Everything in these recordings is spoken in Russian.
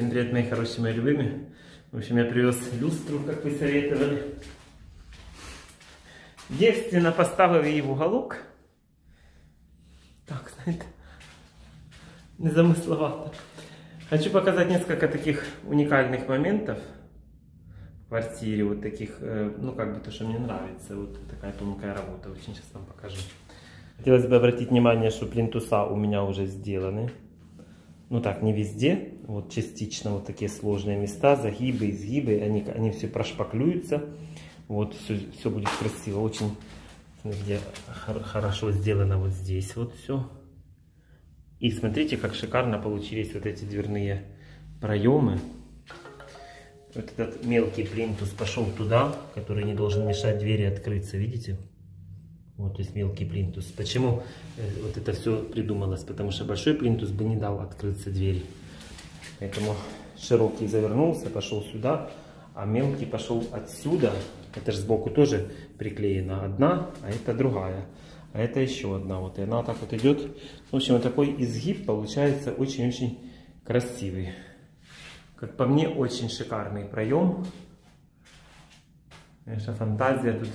Всем привет, мои хорошие, мои любимые. В общем, я привез люстру, как вы советовали. Девственно поставил ее в уголок. Так, знаете, незамысловато. Хочу показать несколько таких уникальных моментов в квартире. Вот таких, ну как бы то, что мне нравится. Вот такая тонкая работа. Очень сейчас вам покажу. Хотелось бы обратить внимание, что плинтуса у меня уже сделаны. Ну так, не везде, вот частично вот такие сложные места, загибы, изгибы, они все прошпаклюются, вот все будет красиво, очень где хорошо сделано вот здесь вот все. И смотрите, как шикарно получились вот эти дверные проемы. Вот этот мелкий плинтус пошел туда, который не должен мешать двери открыться, видите? Вот, то есть мелкий плинтус. Почему вот это все придумалось? Потому что большой плинтус бы не дал открыться двери. Поэтому широкий завернулся, пошел сюда, а мелкий пошел отсюда. Это же сбоку тоже приклеена одна, а это другая. А это еще одна. Вот, и она так вот идет. В общем, вот такой изгиб получается очень-очень красивый. Как по мне, очень шикарный проем. Конечно, фантазия тут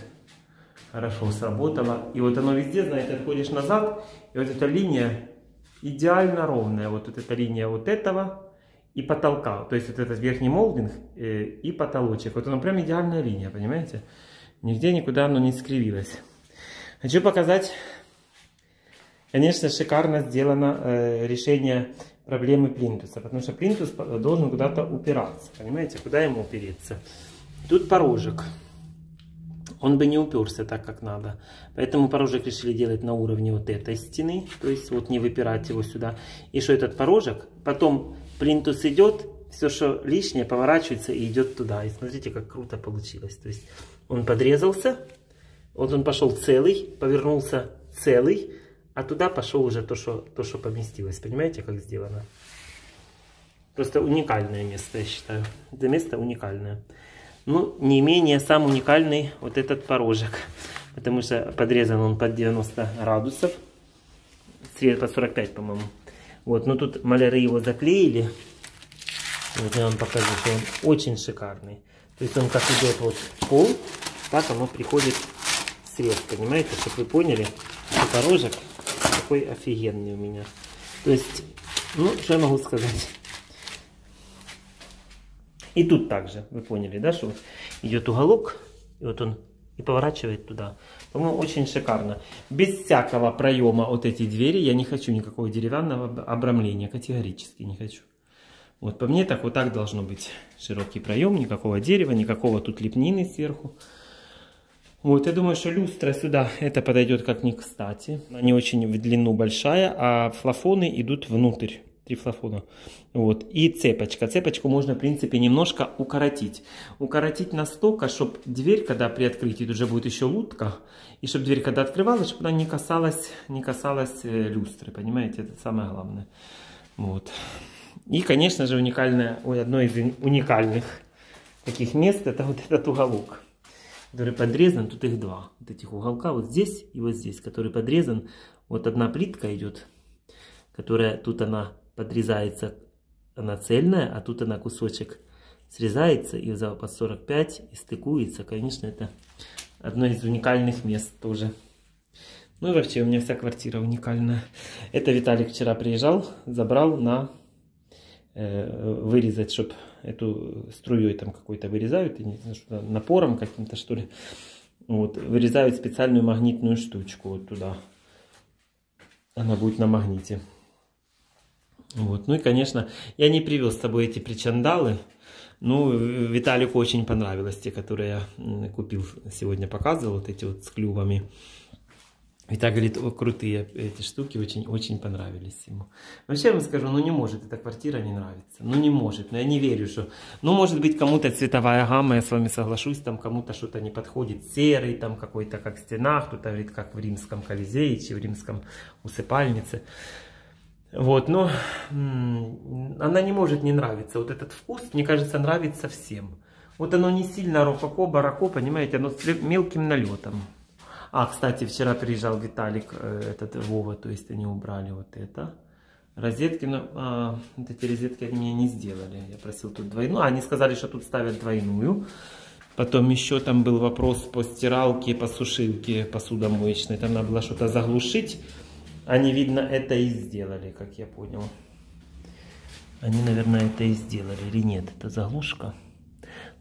хорошо сработало. И вот оно везде, знаете, отходишь назад, и вот эта линия идеально ровная. Вот эта линия вот этого и потолка. То есть вот этот верхний молдинг и потолочек. Вот оно прям идеальная линия, понимаете? Нигде никуда оно не скривилось. Хочу показать, конечно, шикарно сделано решение проблемы плинтуса. Потому что плинтус должен куда-то упираться. Понимаете, куда ему упереться? Тут порожек. Он бы не уперся так, как надо. Поэтому порожек решили делать на уровне вот этой стены. То есть вот не выпирать его сюда. И что этот порожек, потом плинтус идет, все, что лишнее, поворачивается и идет туда. И смотрите, как круто получилось. То есть он подрезался, вот он пошел целый, повернулся целый, а туда пошел уже то, что поместилось. Понимаете, как сделано? Просто уникальное место, я считаю. Это место уникальное. Ну, не менее сам уникальный вот этот порожек, потому что подрезан он под 90 градусов, цвет под 45, по-моему. Вот, но тут маляры его заклеили. Вот я вам покажу, что он очень шикарный. То есть он как идет вот пол, так оно приходит в срез, понимаете, чтобы вы поняли, что порожек такой офигенный у меня. То есть, ну, что я могу сказать? И тут также, вы поняли, да, что вот идет уголок, и вот он и поворачивает туда. По-моему, очень шикарно. Без всякого проема от этой двери я не хочу никакого деревянного обрамления, категорически не хочу. Вот по мне так вот так должно быть. Широкий проем, никакого дерева, никакого тут лепнины сверху. Вот, я думаю, что люстра сюда, это подойдет как ни кстати. Она не очень в длину большая, а флафоны идут внутрь. 3 флафона. Вот. И цепочка. Цепочку можно, в принципе, немножко укоротить. Укоротить настолько, чтобы дверь, когда при открытии, тут же будет еще лутка, и чтобы дверь, когда открывалась, чтобы она не касалась люстры. Понимаете? Это самое главное. Вот. И, конечно же, уникальное, ой, одно из уникальных таких мест, это вот этот уголок, который подрезан. Тут их два. Вот этих уголка. Вот здесь и вот здесь, который подрезан. Вот одна плитка идет, которая тут она подрезается, она цельная, а тут она кусочек срезается и за под 45 и стыкуется. Конечно, это одно из уникальных мест тоже. Ну и вообще у меня вся квартира уникальная. Это Виталик вчера приезжал, забрал на вырезать, чтобы эту струей там какой-то вырезают, не знаю, что напором каким-то что ли. Вот, вырезают специальную магнитную штучку вот туда. Она будет на магните. Вот. Ну и, конечно, я не привез с собой эти причандалы. Ну, Виталику очень понравилось те, которые я купил, сегодня показывал, вот эти вот с клювами. И так, говорит, крутые эти штуки, очень-очень понравились ему. Вообще, я вам скажу, ну не может эта квартира не нравится. Ну не может, но я не верю, что... Ну, может быть, кому-то цветовая гамма, я с вами соглашусь, там кому-то что-то не подходит. Серый там какой-то, как стена, кто-то говорит, как в римском Колизее, чи в римском усыпальнице. Вот, но она не может не нравиться. Вот этот вкус, мне кажется, нравится всем. Вот оно не сильно рококо-барако, понимаете, оно с мелким налетом. А, кстати, вчера приезжал Виталик, этот Вова, то есть они убрали вот это. Розетки, вот эти розетки они мне не сделали. Я просил тут двойную. Они сказали, что тут ставят двойную. Потом еще там был вопрос по стиралке, по сушилке посудомоечной. Там надо было что-то заглушить. Они, видно, это и сделали, как я понял. Они, наверное, это и сделали. Или нет, это заглушка.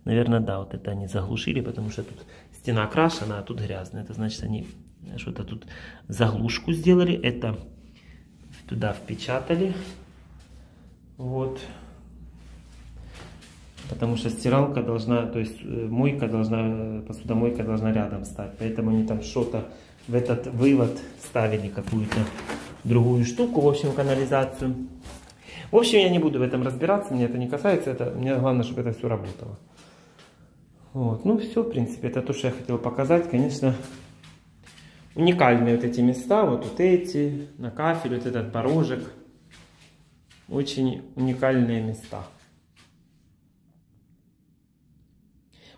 Наверное, да, вот это они заглушили, потому что тут стена окрашена, а тут грязная. Это значит, они что-то тут заглушку сделали. Это... туда впечатали, вот, потому что стиралка должна, то есть мойка должна, посудомойка должна рядом стать, поэтому они там что-то в этот вывод вставили, какую-то другую штуку, в общем, канализацию. В общем, я не буду в этом разбираться, меня это не касается, это, мне главное, чтобы это все работало. Вот, ну все, в принципе, это то, что я хотел показать, конечно. Уникальные вот эти места, вот эти, на кафель, вот этот порожек. Очень уникальные места.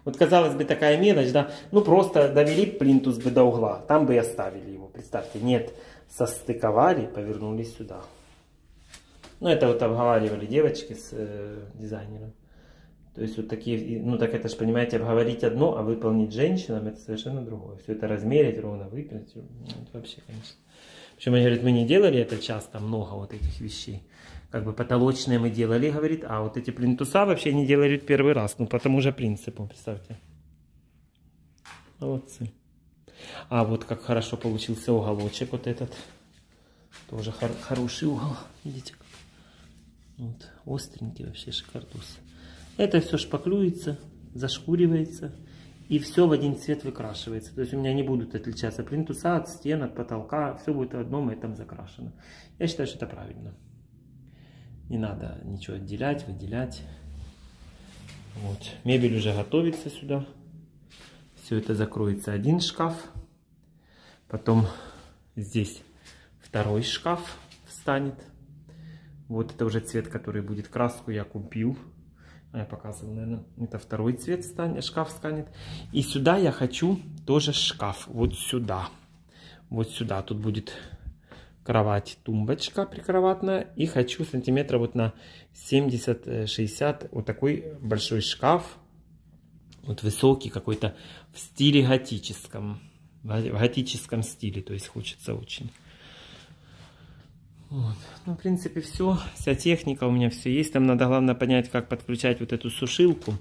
Вот, казалось бы, такая мелочь, да? Ну, просто довели плинтус бы до угла, там бы и оставили его. Представьте, нет, состыковали, повернули сюда. Ну, это вот обговаривали девочки с дизайнером. То есть вот такие, ну так это же, понимаете, обговорить одно, а выполнить женщинам это совершенно другое. Все это размерить, ровно выпилить, это вообще, конечно. Причем они говорят, мы не делали это часто, много вот этих вещей. Как бы потолочные мы делали, говорит, а вот эти плинтуса вообще не делали первый раз. Ну по тому же принципу, представьте. Молодцы. А вот как хорошо получился уголочек вот этот. Тоже хороший угол, видите. Вот, остренький вообще, шикардус. Это все шпаклюется, зашкуривается и все в один цвет выкрашивается. То есть у меня не будут отличаться плинтуса от стен, от потолка. Все будет в одном этом закрашено. Я считаю, что это правильно. Не надо ничего отделять, выделять. Вот. Мебель уже готовится сюда. Все это закроется один шкаф. Потом здесь второй шкаф встанет. Вот это уже цвет, который будет. Краску я купил. Я показывал, наверное, это второй цвет встанет, шкаф встанет. И сюда я хочу тоже шкаф. Вот сюда. Вот сюда. Тут будет кровать, тумбочка прикроватная. И хочу сантиметра вот на 70-60 вот такой большой шкаф. Вот высокий какой-то в стиле готическом. В готическом стиле, то есть хочется очень. Вот. Ну, в принципе, все. Вся техника у меня все есть. Там надо, главное, понять, как подключать вот эту сушилку,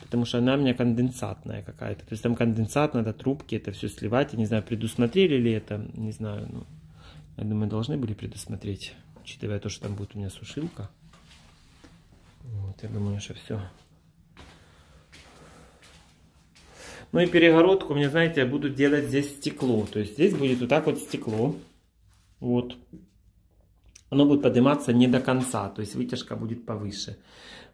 потому что она у меня конденсатная какая-то. То есть там конденсат, надо трубки, это все сливать. Я не знаю, предусмотрели ли это, не знаю. Ну, я думаю, должны были предусмотреть, учитывая то, что там будет у меня сушилка. Вот, я думаю, что все. Ну и перегородку, мне, знаете, я буду делать здесь стекло. То есть здесь будет вот так вот стекло. Вот. Оно будет подниматься не до конца, то есть вытяжка будет повыше.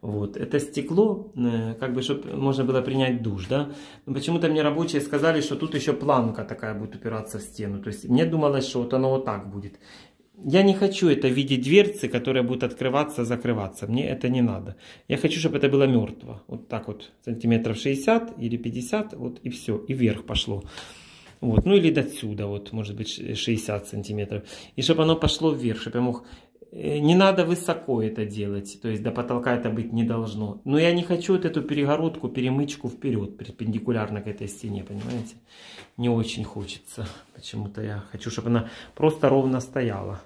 Вот. Это стекло, как бы, чтобы можно было принять душ, да. Но почему-то мне рабочие сказали, что тут еще планка такая будет упираться в стену. То есть мне думалось, что вот оно вот так будет. Я не хочу это в виде дверцы, которая будет открываться, закрываться. Мне это не надо. Я хочу, чтобы это было мертво. Вот так вот, сантиметров 60 или 50, вот и все, и вверх пошло. Вот, ну или до сюда, вот, может быть, 60 сантиметров. И чтобы оно пошло вверх, чтобы я мог... Не надо высоко это делать, то есть до потолка это быть не должно. Но я не хочу вот эту перегородку, перемычку вперед, перпендикулярно к этой стене, понимаете? Не очень хочется. Почему-то я хочу, чтобы она просто ровно стояла.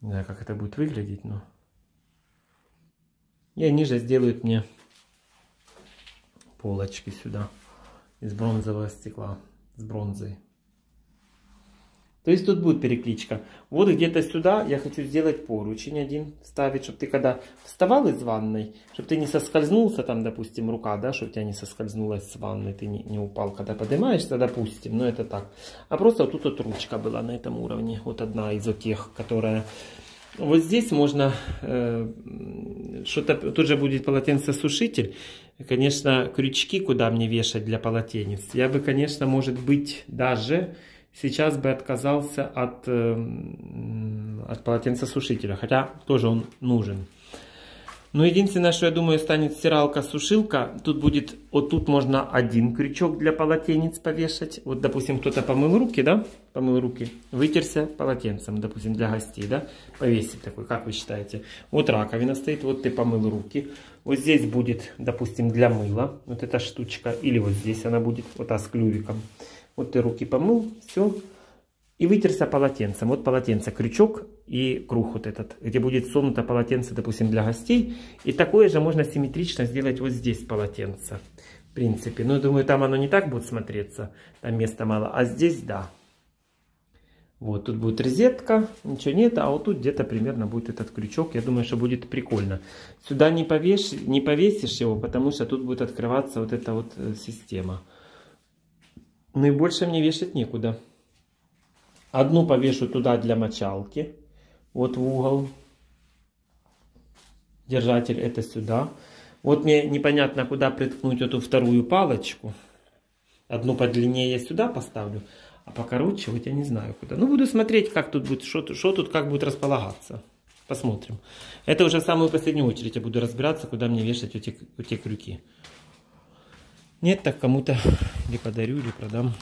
Не знаю, как это будет выглядеть, но... И они же сделают мне полочки сюда. Из бронзового стекла, с бронзой. То есть тут будет перекличка. Вот где-то сюда я хочу сделать поручень один, вставить, чтобы ты когда вставал из ванной, чтобы ты не соскользнулся, там, допустим, рука, да, чтобы тебя не соскользнулась с ванной, ты не упал, когда поднимаешься, допустим, но это так. А просто вот тут вот ручка была на этом уровне, вот одна из вот тех, которая... Вот здесь можно что-то, тут же будет полотенцесушитель, конечно, крючки, куда мне вешать для полотенец, я бы, конечно, может быть, даже сейчас бы отказался от полотенцесушителя, хотя тоже он нужен. Но единственное, что я думаю, станет стиралка-сушилка. Тут будет, вот тут можно один крючок для полотенец повешать. Вот, допустим, кто-то помыл руки, да? Помыл руки, вытерся полотенцем, допустим, для гостей, да? Повесить такой, как вы считаете? Вот раковина стоит, вот ты помыл руки. Вот здесь будет, допустим, для мыла. Вот эта штучка. Или вот здесь она будет, вот та с клювиком. Вот ты руки помыл, все. И вытерся полотенцем. Вот полотенце, крючок и круг вот этот, где будет сунуто полотенце, допустим, для гостей. И такое же можно симметрично сделать вот здесь полотенце. В принципе. Ну, думаю, там оно не так будет смотреться. Там места мало. А здесь, да. Вот, тут будет резетка. Ничего нет. А вот тут где-то примерно будет этот крючок. Я думаю, что будет прикольно. Сюда не повесишь его, потому что тут будет открываться вот эта вот система. Ну и больше мне вешать некуда. Одну повешу туда для мочалки, вот в угол. Держатель это сюда. Вот мне непонятно, куда приткнуть эту вторую палочку. Одну подлиннее я сюда поставлю, а покороче вот я не знаю куда. Ну, буду смотреть, как тут будет, что тут, как будет располагаться. Посмотрим. Это уже в самую последнюю очередь я буду разбираться, куда мне вешать эти крюки. Нет, так кому-то или подарю, или продам.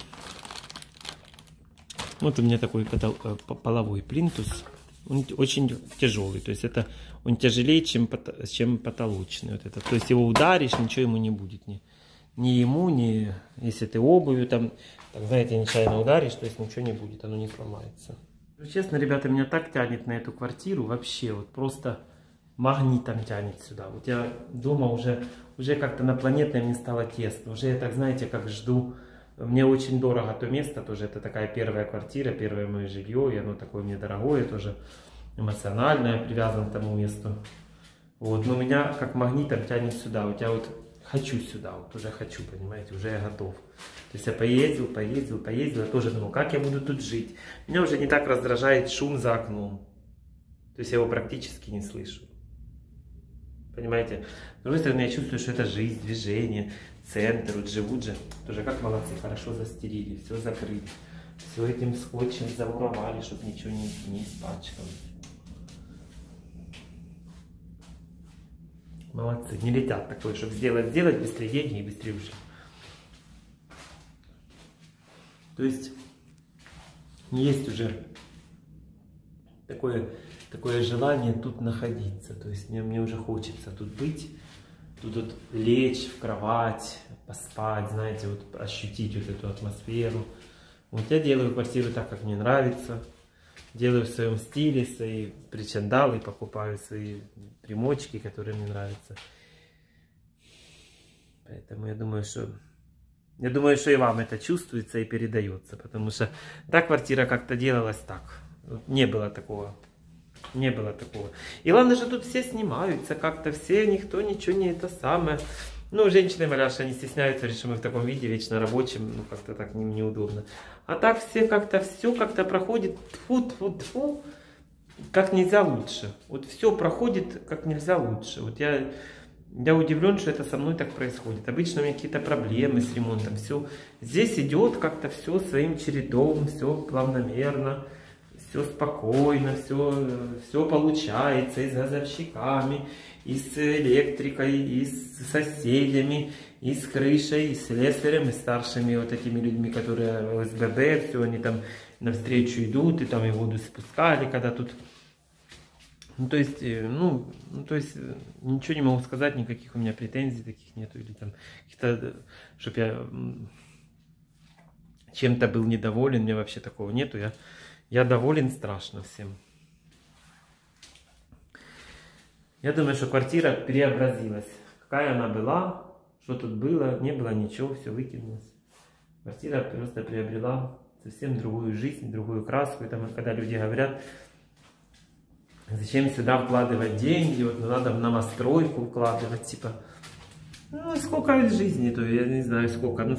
Вот у меня такой половой плинтус, он очень тяжелый, то есть это он тяжелее, чем потолочный. Вот этот. То есть его ударишь, ничего ему не будет, ни ему, если ты обувью там, так, знаете, нечаянно ударишь, то есть ничего не будет, оно не сломается. Ну, честно, ребята, меня так тянет на эту квартиру, вообще вот просто магнитом тянет сюда. Вот я дома уже как-то на планетной мне стало тесно, уже я так, знаете, как жду. Мне очень дорого то место тоже, это такая первая квартира, первое мое жилье, и оно такое мне дорогое тоже, эмоциональное, привязано к тому месту. Вот, но меня как магнитом тянет сюда, вот я вот хочу сюда, вот уже хочу, понимаете, уже я готов. То есть я поездил, я тоже думал, как я буду тут жить. Меня уже не так раздражает шум за окном, то есть я его практически не слышу. Понимаете? С другой стороны, я чувствую, что это жизнь, движение, центр, вот живут же. Тоже как молодцы, хорошо застелили, все закрыли. Все этим скотчем замуровали, чтобы ничего не испачкало. Молодцы, не летят такое, чтобы сделать, быстрее деньги и быстрее ушли. То есть, есть уже такое желание тут находиться, то есть мне уже хочется тут быть, тут вот лечь в кровать, поспать, знаете, вот ощутить вот эту атмосферу. Вот я делаю квартиру так, как мне нравится, делаю в своем стиле, свои причиндалы, покупаю свои примочки, которые мне нравятся. Поэтому я думаю, что и вам это чувствуется и передается, потому что та квартира как-то делалась так, не было такого. Не было такого. И ладно же, тут все снимаются как-то, все, никто ничего не это самое. Ну, женщины-маляши, они стесняются, решим, мы в таком виде, вечно рабочим, ну, как-то так неудобно. А так все как-то проходит, тьфу-тьфу-тьфу, как нельзя лучше. Вот все проходит как нельзя лучше. Вот я удивлен, что это со мной так происходит. Обычно у меня какие-то проблемы с ремонтом, все. Здесь идет как-то все своим чередом, все плавномерно. Все спокойно, все получается и с газовщиками, и с электрикой, и с соседями, и с крышей, и с слесарем, и старшими вот этими людьми, которые в СББ, все, они там навстречу идут, и там и воду спускали, когда тут... Ну, то есть, ничего не могу сказать, никаких у меня претензий таких нету, или там, чтобы я чем-то был недоволен, мне вообще такого нету, Я доволен страшно всем. Я думаю, что квартира преобразилась. Какая она была, что тут было, не было ничего, все выкинулось. Квартира просто приобрела совсем другую жизнь, другую краску. И там, когда люди говорят, зачем сюда вкладывать деньги, вот надо в новостройку вкладывать, типа... Ну, сколько лет жизни, то я не знаю, сколько я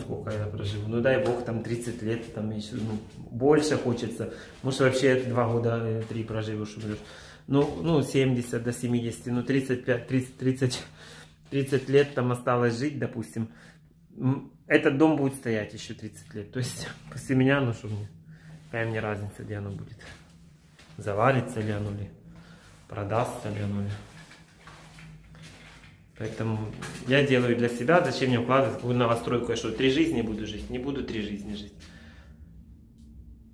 проживу. Ну, дай бог, там 30 лет, там еще, ну, больше хочется. Может, вообще 2 года, 3 проживу, что говоришь. Ну, 70 до 70, ну, 30 лет там осталось жить, допустим. Этот дом будет стоять еще 30 лет. То есть, после меня, ну, что мне, какая мне разница, где оно будет. Заварится ли оно, продастся ли оно. Поэтому я делаю для себя, зачем мне укладывать какую новостройку, я что, 3 жизни буду жить? Не буду 3 жизни жить.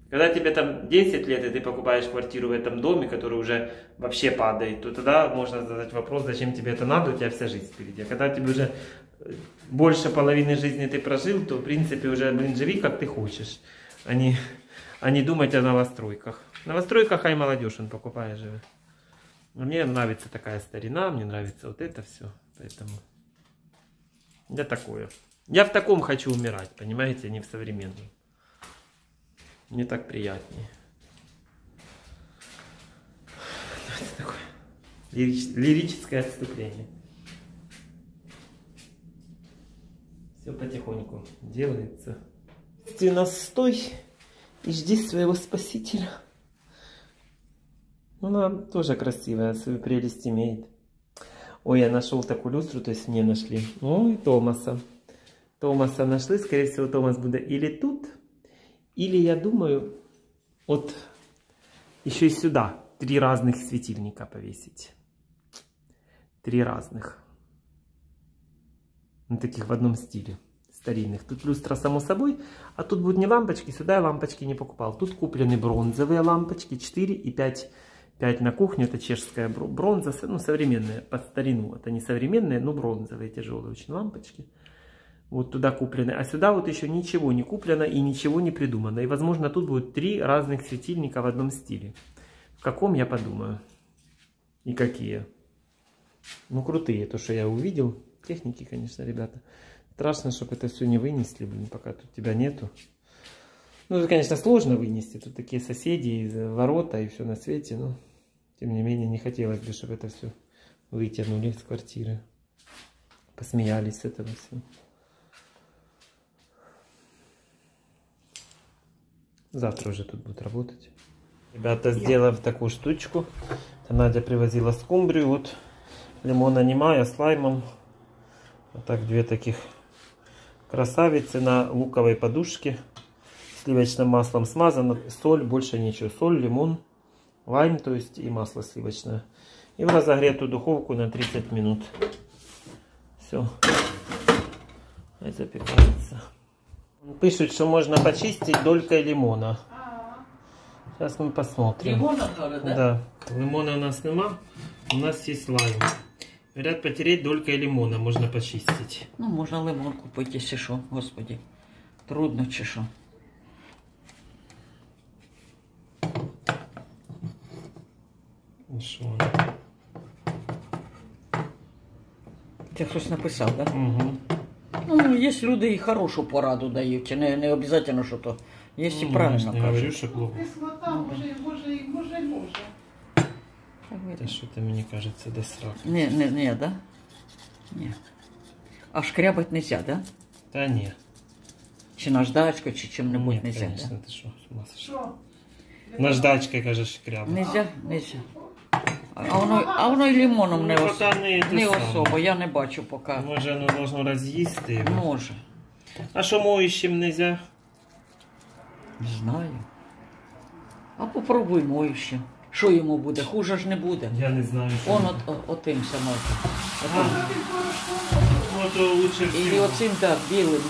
Когда тебе там 10 лет, и ты покупаешь квартиру в этом доме, который уже вообще падает, то тогда можно задать вопрос, зачем тебе это надо, у тебя вся жизнь впереди. А когда тебе уже больше половины жизни ты прожил, то в принципе уже, блин, живи как ты хочешь, а не думать о новостройках. В новостройках и молодежь он покупает, живет. Мне нравится такая старина, мне нравится вот это все, поэтому я такое. Я в таком хочу умирать, понимаете, а не в современном. Мне так приятнее. Это такое лирическое отступление. Все потихоньку делается. Ты настой и жди своего спасителя. Она тоже красивая, свою прелесть имеет. Ой, я нашел такую люстру, то есть мне нашли. Ой, Томаса. Томаса нашли, скорее всего, Томас будет или тут. Или, я думаю, вот еще и сюда 3 разных светильника повесить. 3 разных. Ну, таких в одном стиле, старинных. Тут люстра, само собой, а тут будут не лампочки, сюда я лампочки не покупал. Тут куплены бронзовые лампочки, 4 и 5. 5 на кухне, это чешская бронза, ну, современная, под старину. Это не современные, но бронзовые, тяжелые очень лампочки. Вот туда куплены. А сюда вот еще ничего не куплено и ничего не придумано. И, возможно, тут будет 3 разных светильника в одном стиле. В каком, я подумаю. И какие. Ну, крутые, то, что я увидел. Техники, конечно, ребята. Страшно, чтобы это все не вынесли, блин, пока тут тебя нету. Ну, это, конечно, сложно вынести. Тут такие соседи, ворота и все на свете. Но, тем не менее, не хотелось бы, чтобы это все вытянули из квартиры. Посмеялись с этого всего. Завтра уже тут будут работать. Ребята, сделав такую штучку, Надя привозила скумбрию. Вот лимона немая с лаймом. Вот так 2 таких красавицы на луковой подушке. Сливочным маслом смазано. Соль, больше ничего. Соль, лимон, лайм, то есть и масло сливочное. И в разогретую духовку на 30 минут. Все. И запекается. Пишут, что можно почистить долькой лимона. Сейчас мы посмотрим. Лимона тоже, да? Да. Лимона у нас нема. У нас есть лайм. Говорят, потереть долькой лимона можно почистить. Ну, можно лимон купить, если что. Господи, трудно, чешу. Шо? Ты кто-то написал, да? Угу. Ну, есть люди и хорошую пораду дают, не обязательно что-то. Есть и правильно кажется. Я говорю, что плохо. Это что-то, мне кажется, до срака. Не, да? Не. А шкрябать нельзя, да? Да не. Чи наждачкой, чи чем-нибудь нельзя, конечно, да? Ты шо, с ума сошла? Наждачкой, кажется, шкрябать. Нельзя. А воно і лимоном не особо, я не бачу поки. Може воно должно роз'їсти? Може. А що моющим нельзя? Не знаю. А попробуй моющим. Що йому буде? Хуже ж не буде. Я не знаю. Он отимся може. І оцим так, білим.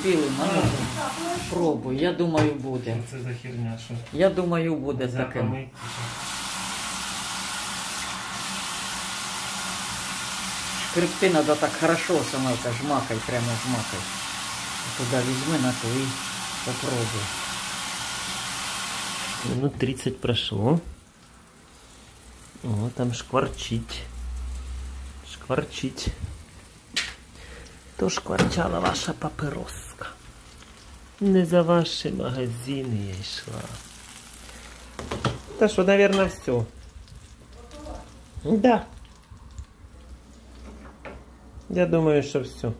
Пробуй, я думаю буде. Це за херня, що? Я думаю буде таким. Крепты надо так хорошо, сама это жмакай, прямо жмакай. Туда возьми, на то и попробуй. Минут 30 прошло. Вот там шкварчить. То шкварчала ваша папироска. Не за ваши магазины я шла. Так что, наверное, все. Да. Я думаю, что все.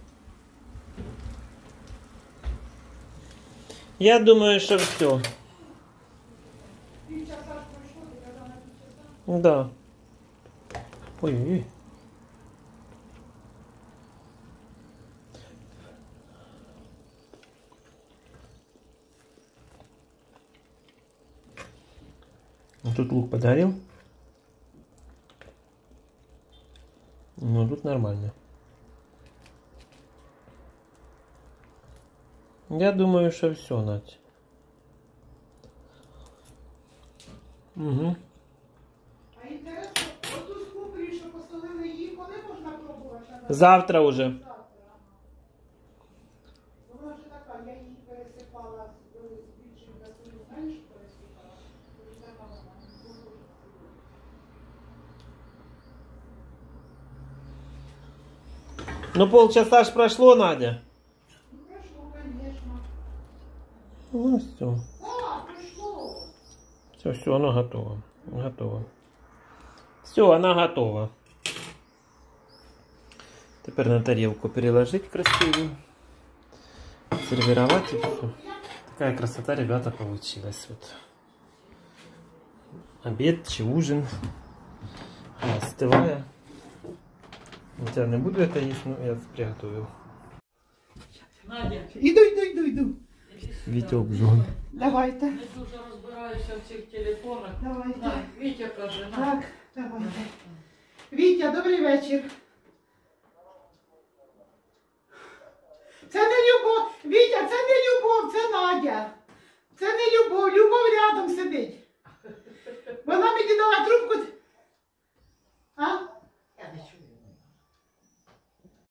Да. Ой-ой-ой. Тут лук подарил. Но тут нормально. Я думаю, что все, Надя. Угу. А интересно, оту скуплю, що посолили її, коли можна пробувати? Завтра уже. Вона вже така, я її пересипала з більшим газою, знаєш, пересипала. Ну, полчаса ж прошло, Надя. Ну, прошло, конечно. Ну, все. О, пришло. Все, все, оно готово. Готово. Все, она готова. Теперь на тарелку переложить красивую. Сервировать и все. Такая красота, ребята, получилась. Вот. Обед, чи ужин. Она остывая. Я не буду это есть, но я приготовил. Надя. Иду. Витек жон. Давайте. Я дуже розбираюся в цих телефонах. Давайте. На, Витя каже. Так, давайте. Витя, добрий вечір. Це не любов. Вітя, це не любов, це Надя. Це не любов.